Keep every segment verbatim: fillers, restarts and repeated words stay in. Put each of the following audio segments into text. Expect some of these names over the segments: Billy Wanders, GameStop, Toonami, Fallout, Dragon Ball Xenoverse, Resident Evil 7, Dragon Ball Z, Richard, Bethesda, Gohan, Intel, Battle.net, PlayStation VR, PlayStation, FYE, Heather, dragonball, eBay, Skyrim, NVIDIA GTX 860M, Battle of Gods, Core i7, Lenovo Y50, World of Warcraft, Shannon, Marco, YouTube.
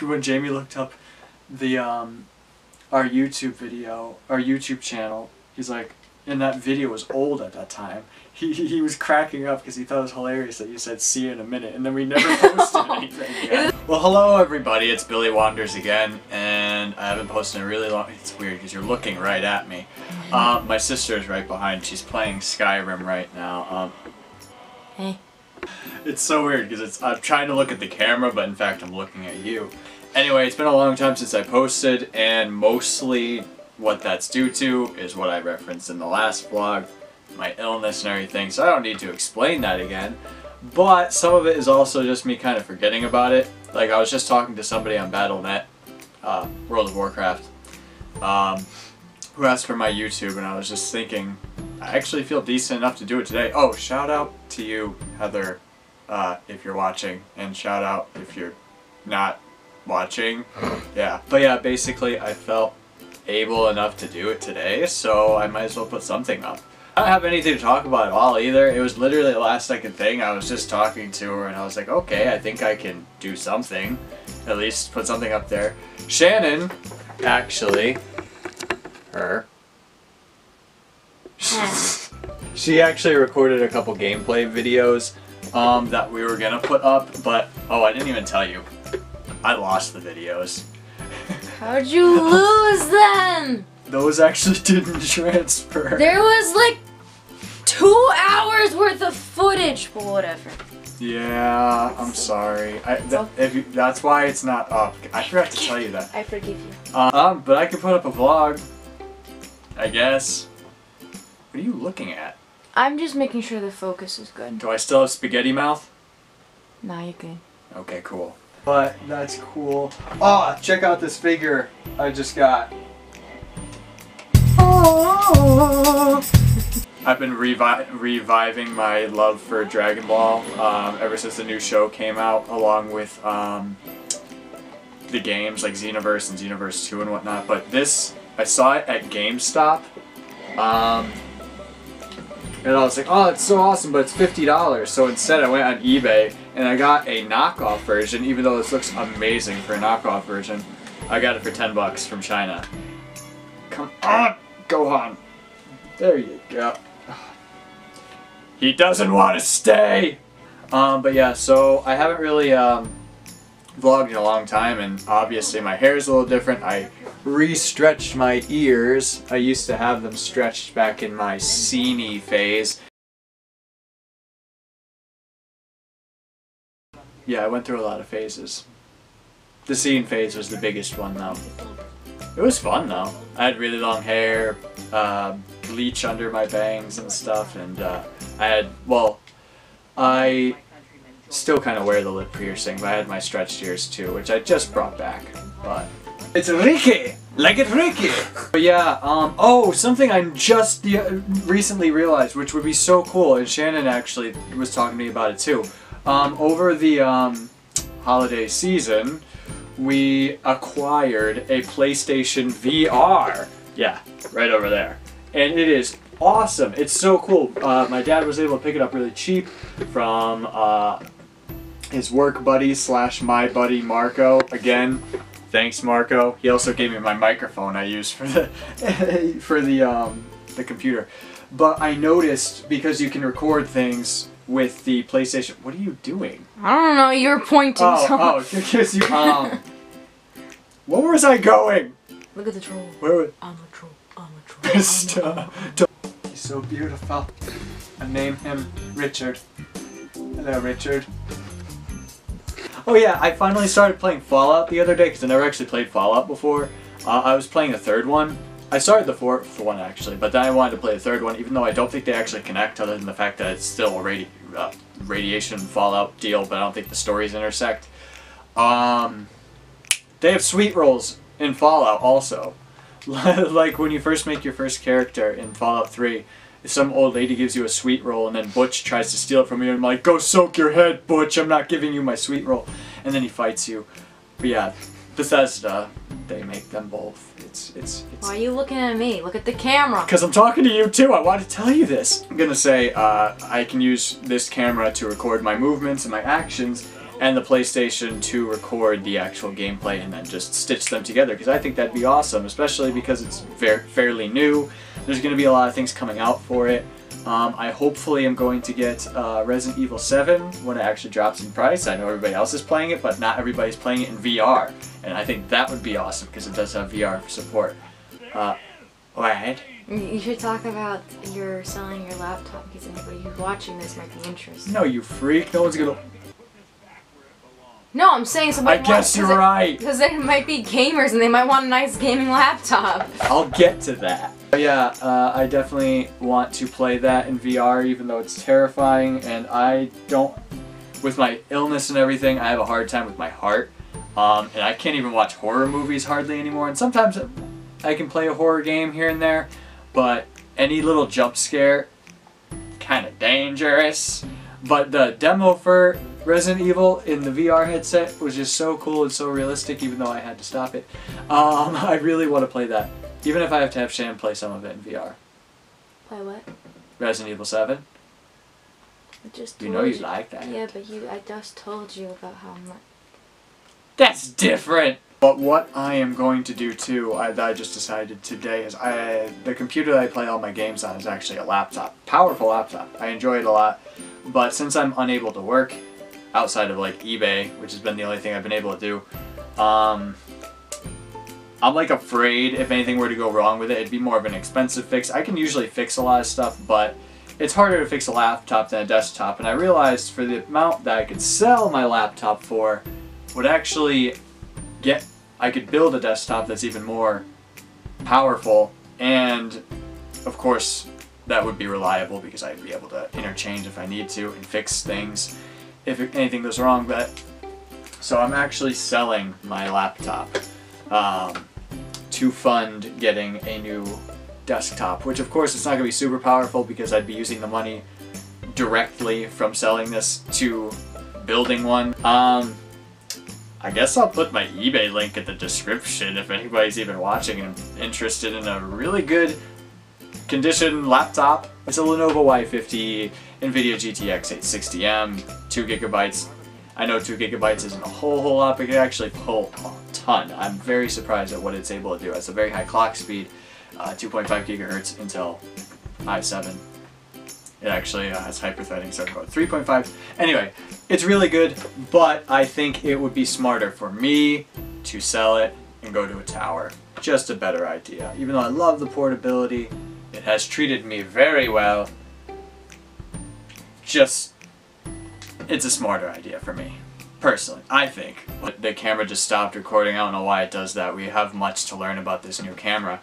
When Jamie looked up the um, our YouTube video, our YouTube channel, he's like, and that video was old at that time. He he was cracking up because he thought it was hilarious that you said "see you in a minute" and then we never posted anything again. Well, hello everybody, it's Billy Wanders again, and I haven't posted in really long. It's weird because you're looking right at me. Um, my sister's right behind. She's playing Skyrim right now. Um, hey. It's so weird because it's I'm trying to look at the camera, but in fact I'm looking at you. Anyway, it's been a long time since I posted, and mostly what that's due to is what I referenced in the last vlog, my illness and everything, so I don't need to explain that again. But some of it is also just me kind of forgetting about it. Like, I was just talking to somebody on Battle dot net, uh, World of Warcraft, um, who asked for my YouTube, and I was just thinking, I actually feel decent enough to do it today. Oh, shout out to you, Heather, uh, if you're watching, and shout out if you're not watching. Yeah, but yeah, basically I felt able enough to do it today, so I might as well put something up. I don't have anything to talk about at all either. It was literally the last second thing. I was just talking to her and I was like, okay, I think I can do something. At least put something up there. Shannon, actually, her. She actually recorded a couple gameplay videos um, that we were gonna put up, but oh, I didn't even tell you. I lost the videos. How'd you lose them? Those actually didn't transfer. There was like two hours worth of footage, or whatever. Yeah, I'm sorry. I, th if you, that's why it's not up. I forgot to tell you that. I forgive you. Um, but I can put up a vlog, I guess. What are you looking at? I'm just making sure the focus is good. Do I still have spaghetti mouth? Nah, you can. Okay, cool. But that's cool. Oh, check out this figure I just got. Oh. I've been revi reviving my love for Dragon Ball um, ever since the new show came out, along with um, the games like Xenoverse and Xenoverse two and whatnot. But this, I saw it at GameStop. Um, And I was like, oh, it's so awesome, but it's fifty dollars. So instead I went on eBay and I got a knockoff version, even though this looks amazing for a knockoff version. I got it for ten bucks from China. Come on, Gohan. There you go. He doesn't want to stay. Um, but yeah, so I haven't really um, vlogged in a long time, and obviously my hair is a little different. I re-stretched my ears. I used to have them stretched back in my scene-y phase. Yeah, I went through a lot of phases. The scene phase was the biggest one though. It was fun though. I had really long hair, uh, bleach under my bangs and stuff, and uh, I had, well, I still kind of wear the lip piercing, but I had my stretched ears too, which I just brought back, but it's Ricky! Like it's Ricky! But yeah, um, oh, something I just recently realized, which would be so cool, and Shannon actually was talking to me about it too. Um, over the um, holiday season, we acquired a PlayStation V R. Yeah, right over there. And it is awesome. It's so cool. Uh, my dad was able to pick it up really cheap from uh, his work buddy slash my buddy Marco. Again, thanks, Marco. He also gave me my microphone I use for the for the um, the computer. But I noticed, because you can record things with the PlayStation. What are you doing? I don't know. You're pointing. Oh, so. Oh, because you. Um, where was I going? Look at the troll. Where was? I'm a troll. I'm a troll. Stop. He's so beautiful. I named him Richard. Hello, Richard. Oh yeah, I finally started playing Fallout the other day, because I never actually played Fallout before. Uh, I was playing the third one. I started the fourth one actually, but then I wanted to play the third one, even though I don't think they actually connect, other than the fact that it's still a radi uh, radiation Fallout deal, but I don't think the stories intersect. Um, they have sweet rolls in Fallout also. Like when you first make your first character in Fallout three, some old lady gives you a sweet roll, and then Butch tries to steal it from you, and I'm like, go soak your head, Butch, I'm not giving you my sweet roll. And then he fights you. But yeah, Bethesda, they make them both. It's, it's, it's... Why are you looking at me? Look at the camera. Because I'm talking to you too, I want to tell you this. I'm gonna say, uh, I can use this camera to record my movements and my actions, and the PlayStation to record the actual gameplay and then just stitch them together, because I think that'd be awesome, especially because it's very fairly new. There's going to be a lot of things coming out for it. Um, I hopefully am going to get uh, Resident Evil seven when it actually drops in price. I know everybody else is playing it, but not everybody's playing it in V R. And I think that would be awesome because it does have V R support. Uh, alright. You should talk about your selling your laptop because anybody who's watching this might be interested. No, you freak. No one's going to... No, I'm saying somebody I guess you're right. Because there might be gamers and they might want a nice gaming laptop. I'll get to that. But yeah, uh, I definitely want to play that in V R even though it's terrifying, and I don't... With my illness and everything, I have a hard time with my heart. Um, and I can't even watch horror movies hardly anymore. And sometimes I can play a horror game here and there, but any little jump scare, kind of dangerous. But the demo for Resident Evil in the V R headset was just so cool and so realistic, even though I had to stop it. Um, I really want to play that, even if I have to have Shannon play some of it in V R. Play what? Resident Evil seven. I just you know you, you like that. Yeah, but you, I just told you about how much. That's different! But what I am going to do too, I, that I just decided today, is I the computer that I play all my games on is actually a laptop. Powerful laptop. I enjoy it a lot. But since I'm unable to work outside of like eBay, which has been the only thing I've been able to do, um, I'm like afraid if anything were to go wrong with it, it'd be more of an expensive fix. I can usually fix a lot of stuff, but it's harder to fix a laptop than a desktop. And I realized for the amount that I could sell my laptop for would actually get, I could build a desktop that's even more powerful, and of course that would be reliable because I'd be able to interchange if I need to and fix things if anything goes wrong. But so I'm actually selling my laptop um, to fund getting a new desktop, which of course it's not going to be super powerful because I'd be using the money directly from selling this to building one. Um, I guess I'll put my eBay link in the description if anybody's even watching and interested in a really good condition laptop. It's a Lenovo Y fifty, NVIDIA G T X eight sixty M, two gigabytes. I know two gigabytes isn't a whole whole lot, but it can actually pull a ton. I'm very surprised at what it's able to do. It's a very high clock speed, uh, two point five gigahertz Intel i seven. It actually uh, has hyper-threading, so three point five. Anyway, it's really good, but I think it would be smarter for me to sell it and go to a tower. Just a better idea. Even though I love the portability, it has treated me very well. Just, it's a smarter idea for me, personally, I think. The camera just stopped recording. I don't know why it does that. We have much to learn about this new camera.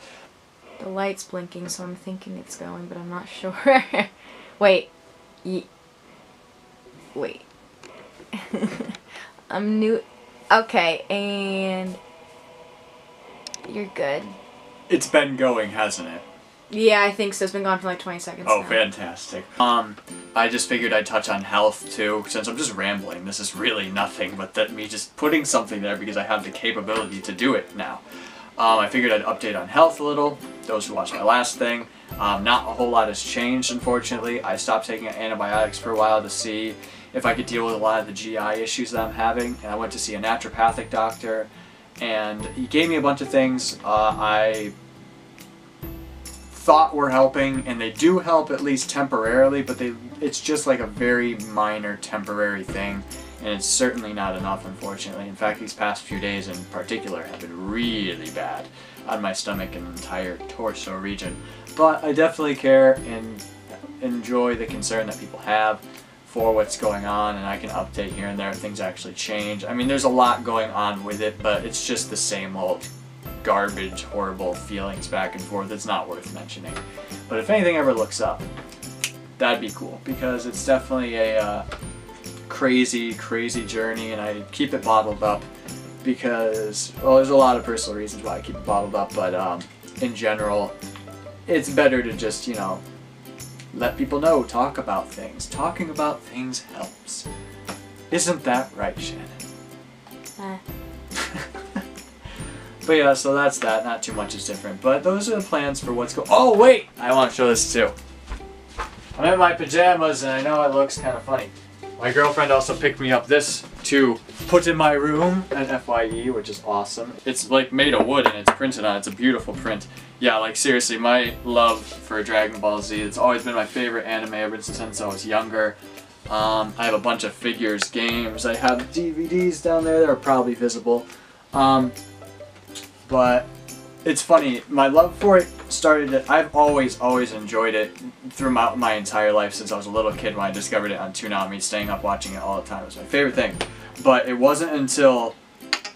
The light's blinking, so I'm thinking it's going, but I'm not sure. Wait, Ye wait, I'm new, okay, and you're good. It's been going, hasn't it? Yeah, I think so. It's been gone for like twenty seconds Oh, now. Fantastic. Um, I just figured I'd touch on health too, since I'm just rambling. This is really nothing but that me just putting something there because I have the capability to do it now. Um, I figured I'd update on health a little, those who watched my last thing. Um, not a whole lot has changed, unfortunately. I stopped taking antibiotics for a while to see if I could deal with a lot of the G I issues that I'm having. And I went to see a naturopathic doctor, and he gave me a bunch of things uh, I thought were helping, and they do help at least temporarily, but they it's just like a very minor temporary thing. And it's certainly not enough, unfortunately. In fact, these past few days in particular have been really bad on my stomach and entire torso region. But I definitely care and enjoy the concern that people have for what's going on, and I can update here and there if things actually change. I mean, there's a lot going on with it, but it's just the same old garbage, horrible feelings back and forth. It's not worth mentioning. But if anything ever looks up, that'd be cool, because it's definitely a... Uh, crazy, crazy journey, and I keep it bottled up because, well, there's a lot of personal reasons why I keep it bottled up, but um, in general, it's better to just, you know, let people know, talk about things. Talking about things helps. Isn't that right, Shannon? Uh. But yeah, so that's that. Not too much is different, but those are the plans for what's going on. Oh, wait! I want to show this too. I'm in my pajamas, and I know it looks kind of funny. My girlfriend also picked me up this to put in my room at F Y E, which is awesome. It's like made of wood and it's printed on it. It's a beautiful print. Yeah, like seriously, my love for Dragon Ball Z, it's always been my favorite anime ever since I was younger. Um, I have a bunch of figures, games, I have D V Ds down there that are probably visible. Um, but it's funny, my love for it started, at, I've always, always enjoyed it throughout my entire life since I was a little kid when I discovered it on Toonami, staying up watching it all the time. It was my favorite thing. But it wasn't until,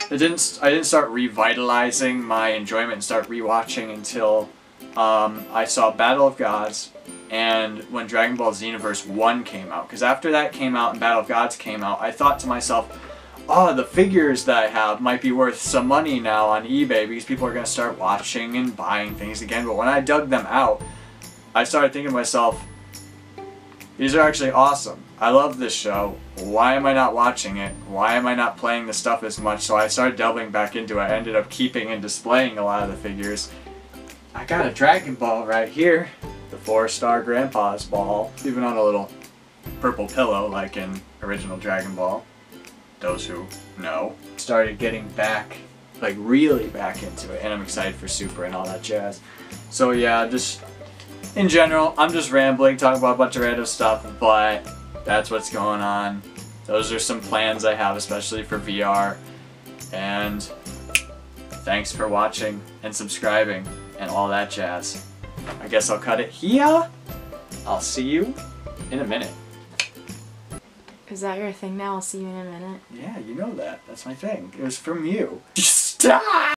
it didn't, I didn't start revitalizing my enjoyment and start rewatching until um, I saw Battle of Gods. And when Dragon Ball Xenoverse one came out, because after that came out and Battle of Gods came out, I thought to myself, oh, the figures that I have might be worth some money now on eBay because people are going to start watching and buying things again. But when I dug them out, I started thinking to myself, these are actually awesome. I love this show. Why am I not watching it? Why am I not playing the stuff as much? So I started delving back into it. I ended up keeping and displaying a lot of the figures. I got a Dragon Ball right here. The four-star grandpa's ball, even on a little purple pillow like in original Dragon Ball, those who know. Started getting back, like really back into it, and I'm excited for Super and all that jazz. So yeah, just in general, I'm just rambling, talking about a bunch of random stuff, but that's what's going on. Those are some plans I have, especially for V R, and thanks for watching and subscribing and all that jazz. I guess I'll cut it here. I'll see you in a minute. Is that your thing now? I'll see you in a minute. Yeah, you know that. That's my thing. It was from you. Stop!